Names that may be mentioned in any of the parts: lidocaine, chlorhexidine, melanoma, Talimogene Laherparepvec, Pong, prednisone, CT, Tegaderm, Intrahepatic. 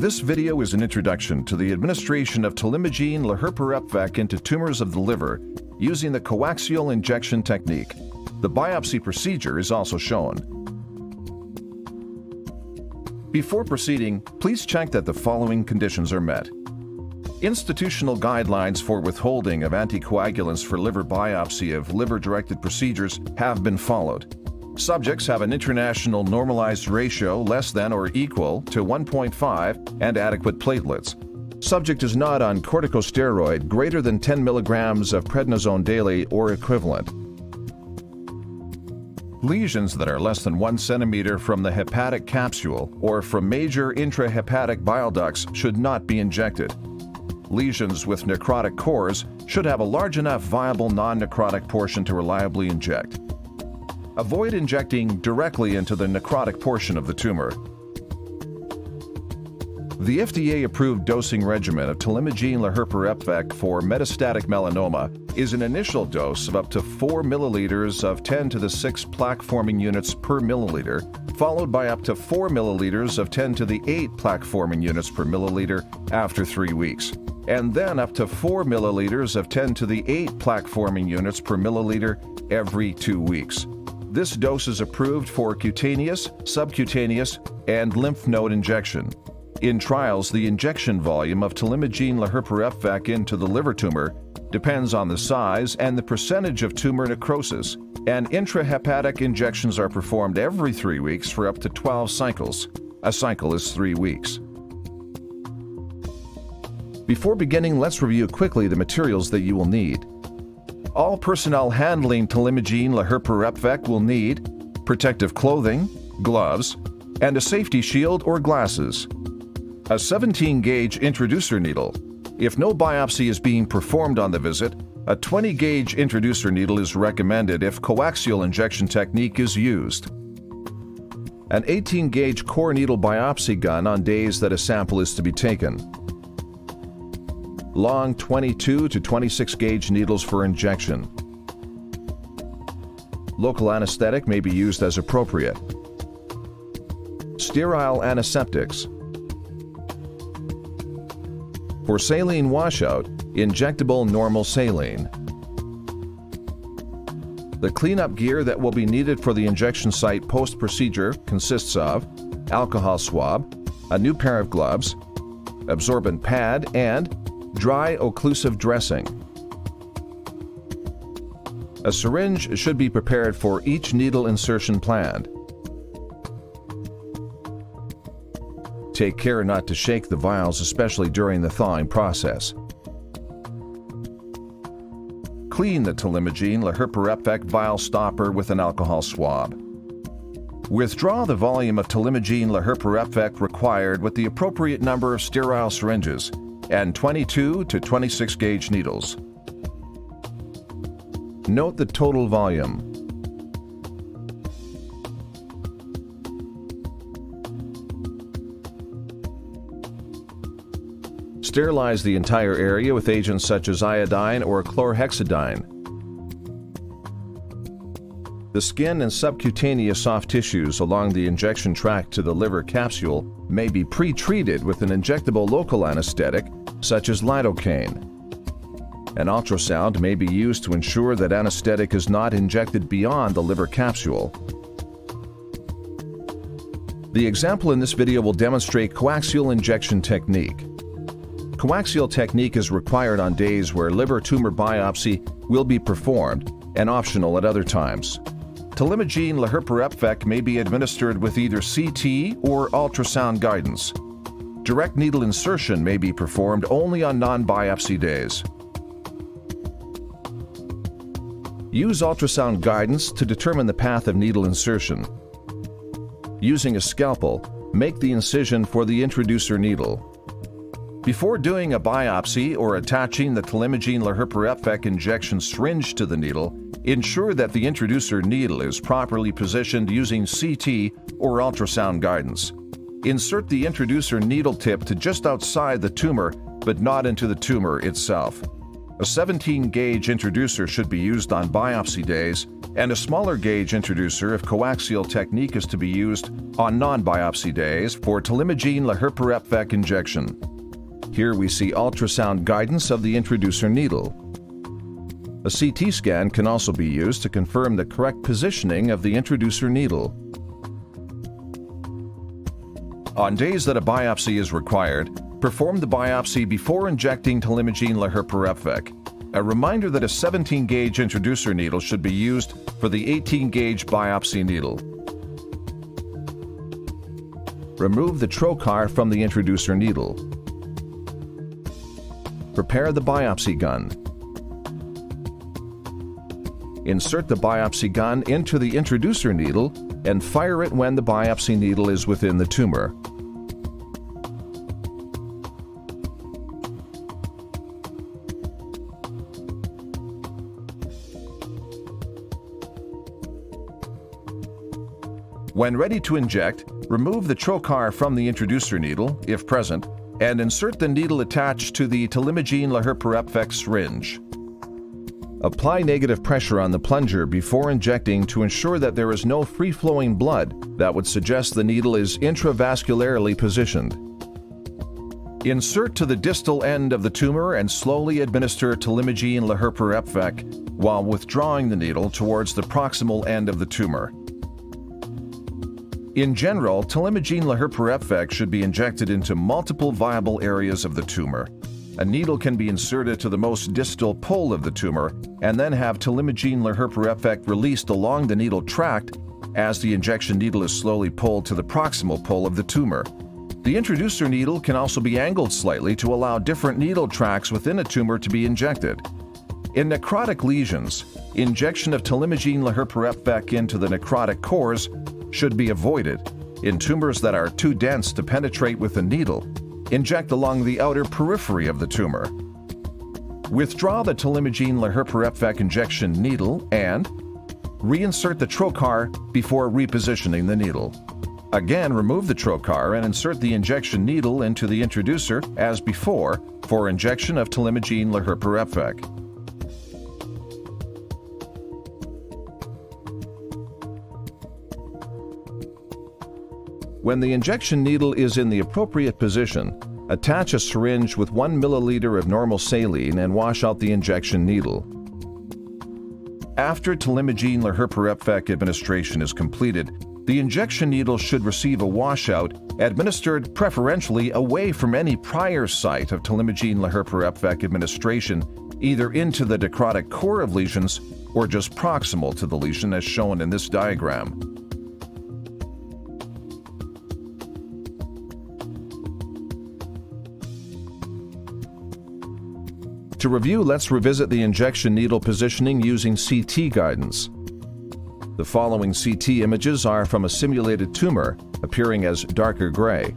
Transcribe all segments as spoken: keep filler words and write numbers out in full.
This video is an introduction to the administration of Talimogene Laherparepvec into tumors of the liver using the coaxial injection technique. The biopsy procedure is also shown. Before proceeding, please check that the following conditions are met. Institutional guidelines for withholding of anticoagulants for liver biopsy of liver-directed procedures have been followed. Subjects have an international normalized ratio less than or equal to one point five and adequate platelets. Subject is not on corticosteroid greater than ten milligrams of prednisone daily or equivalent. Lesions that are less than one centimeter from the hepatic capsule or from major intrahepatic bile ducts should not be injected. Lesions with necrotic cores should have a large enough viable non-necrotic portion to reliably inject. Avoid injecting directly into the necrotic portion of the tumor. The F D A-approved dosing regimen of Talimogene Laherparepvec for metastatic melanoma is an initial dose of up to four milliliters of ten to the six plaque-forming units per milliliter, followed by up to four milliliters of ten to the eight plaque-forming units per milliliter after three weeks, and then up to four milliliters of ten to the eight plaque-forming units per milliliter every two weeks. This dose is approved for cutaneous, subcutaneous, and lymph node injection. In trials, the injection volume of Talimogene Laherparepvec into the liver tumor depends on the size and the percentage of tumor necrosis, and intrahepatic injections are performed every three weeks for up to twelve cycles. A cycle is three weeks. Before beginning, let's review quickly the materials that you will need. All personnel handling Talimogene Laherparepvec will need protective clothing, gloves, and a safety shield or glasses. A seventeen gauge introducer needle. If no biopsy is being performed on the visit, a twenty gauge introducer needle is recommended if coaxial injection technique is used. An eighteen gauge core needle biopsy gun on days that a sample is to be taken. Long twenty-two to twenty-six gauge needles for injection. Local anesthetic may be used as appropriate. Sterile antiseptics. For saline washout, injectable normal saline. The cleanup gear that will be needed for the injection site post-procedure consists of alcohol swab, a new pair of gloves, absorbent pad, and dry occlusive dressing. A syringe should be prepared for each needle insertion planned. Take care not to shake the vials, especially during the thawing process. Clean the Talimogene Laherparepvec vial stopper with an alcohol swab. Withdraw the volume of Talimogene Laherparepvec required with the appropriate number of sterile syringes and twenty-two to twenty-six gauge needles. Note the total volume. Sterilize the entire area with agents such as iodine or chlorhexidine. The skin and subcutaneous soft tissues along the injection tract to the liver capsule may be pre-treated with an injectable local anesthetic such as lidocaine. An ultrasound may be used to ensure that anesthetic is not injected beyond the liver capsule. The example in this video will demonstrate coaxial injection technique. Coaxial technique is required on days where liver tumor biopsy will be performed and optional at other times. Talimogene Laherparepvec may be administered with either C T or ultrasound guidance. Direct needle insertion may be performed only on non-biopsy days. Use ultrasound guidance to determine the path of needle insertion. Using a scalpel, make the incision for the introducer needle. Before doing a biopsy or attaching the Talimogene Laherparepvec injection syringe to the needle, ensure that the introducer needle is properly positioned using C T or ultrasound guidance. Insert the introducer needle tip to just outside the tumor, but not into the tumor itself. A seventeen gauge introducer should be used on biopsy days, and a smaller gauge introducer if coaxial technique is to be used on non-biopsy days for Talimogene Laherparepvec injection. Here we see ultrasound guidance of the introducer needle. A C T scan can also be used to confirm the correct positioning of the introducer needle. On days that a biopsy is required, perform the biopsy before injecting Talimogene Laherparepvec. A reminder that a seventeen gauge introducer needle should be used for the eighteen gauge biopsy needle. Remove the trocar from the introducer needle. Prepare the biopsy gun. Insert the biopsy gun into the introducer needle and fire it when the biopsy needle is within the tumor. When ready to inject, remove the trocar from the introducer needle, if present, and insert the needle attached to the Talimogene Laherparepvec syringe. Apply negative pressure on the plunger before injecting to ensure that there is no free-flowing blood that would suggest the needle is intravascularly positioned. Insert to the distal end of the tumor and slowly administer Talimogene Laherparepvec while withdrawing the needle towards the proximal end of the tumor. In general, Talimogene Laherparepvec should be injected into multiple viable areas of the tumor. A needle can be inserted to the most distal pole of the tumor and then have Talimogene Laherparepvec released along the needle tract as the injection needle is slowly pulled to the proximal pole of the tumor. The introducer needle can also be angled slightly to allow different needle tracts within a tumor to be injected. In necrotic lesions, injection of Talimogene Laherparepvec into the necrotic cores should be avoided. In tumors that are too dense to penetrate with the needle, inject along the outer periphery of the tumor. Withdraw the Talimogene Laherparepvec injection needle and reinsert the trocar before repositioning the needle. Again, remove the trocar and insert the injection needle into the introducer as before for injection of Talimogene Laherparepvec. When the injection needle is in the appropriate position, attach a syringe with one milliliter of normal saline and wash out the injection needle. After Talimogene Laherparepvec administration is completed, the injection needle should receive a washout administered preferentially away from any prior site of Talimogene Laherparepvec administration, either into the necrotic core of lesions or just proximal to the lesion as shown in this diagram. To review, let's revisit the injection needle positioning using C T guidance. The following C T images are from a simulated tumor, appearing as darker gray.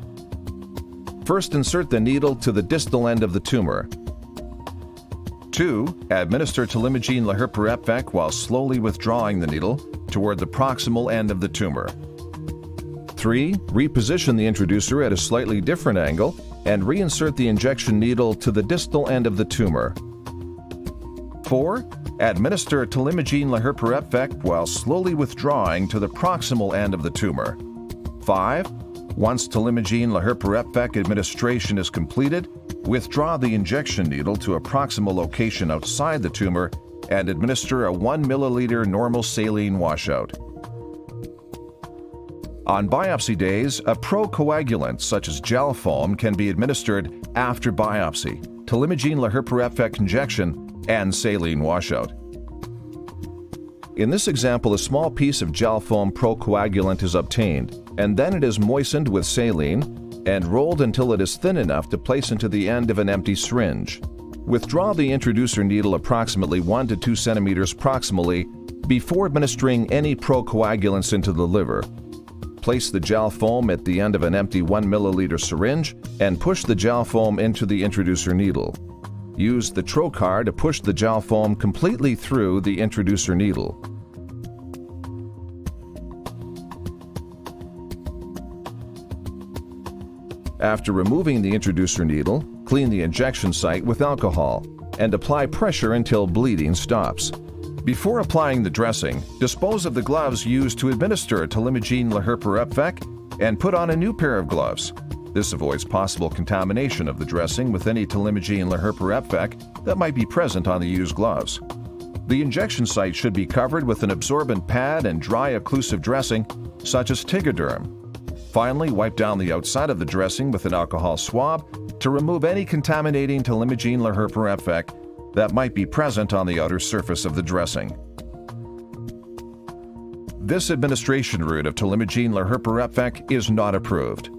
First, insert the needle to the distal end of the tumor. Two, administer Talimogene Laherparepvec while slowly withdrawing the needle toward the proximal end of the tumor. Three, reposition the introducer at a slightly different angle and reinsert the injection needle to the distal end of the tumor. Four, administer Talimogene Laherparepvec while slowly withdrawing to the proximal end of the tumor. Five, once Talimogene Laherparepvec administration is completed, withdraw the injection needle to a proximal location outside the tumor and administer a one milliliter normal saline washout. On biopsy days, a procoagulant such as gel foam can be administered after biopsy, Talimogene Laherparepvec injection, and saline washout. In this example, a small piece of gel foam procoagulant is obtained, and then it is moistened with saline and rolled until it is thin enough to place into the end of an empty syringe. Withdraw the introducer needle approximately one to two centimeters proximally before administering any procoagulants into the liver. Place the gel foam at the end of an empty one milliliter syringe and push the gel foam into the introducer needle. Use the trocar to push the gel foam completely through the introducer needle. After removing the introducer needle, Clean the injection site with alcohol and apply pressure until bleeding stops. Before applying the dressing, dispose of the gloves used to administer Talimogene Laherparepvec and put on a new pair of gloves. This avoids possible contamination of the dressing with any Talimogene Laherparepvec that might be present on the used gloves. The injection site should be covered with an absorbent pad and dry occlusive dressing such as Tegaderm. Finally, wipe down the outside of the dressing with an alcohol swab to remove any contaminating Talimogene Laherparepvec that might be present on the outer surface of the dressing. This administration route of Talimogene Laherparepvec is not approved.